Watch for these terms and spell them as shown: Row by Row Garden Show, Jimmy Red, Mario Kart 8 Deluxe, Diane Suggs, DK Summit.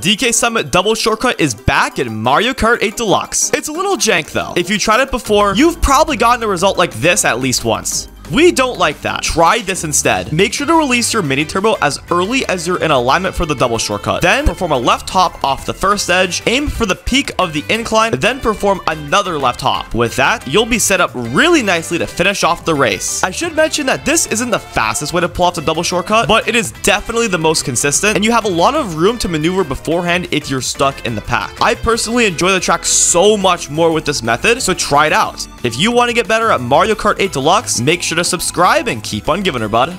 The DK Summit double shortcut is back in Mario Kart 8 Deluxe. It's a little jank though. If you tried it before, you've probably gotten a result like this at least once. We don't like that. Try this instead. Make sure to release your mini turbo as early as you're in alignment for the double shortcut. Then perform a left hop off the first edge, aim for the peak of the incline, then perform another left hop. With that, you'll be set up really nicely to finish off the race. I should mention that this isn't the fastest way to pull off the double shortcut, but it is definitely the most consistent, and you have a lot of room to maneuver beforehand if you're stuck in the pack. I personally enjoy the track so much more with this method, so try it out. If you want to get better at Mario Kart 8 Deluxe, make sure to subscribe and keep on giving her, bud.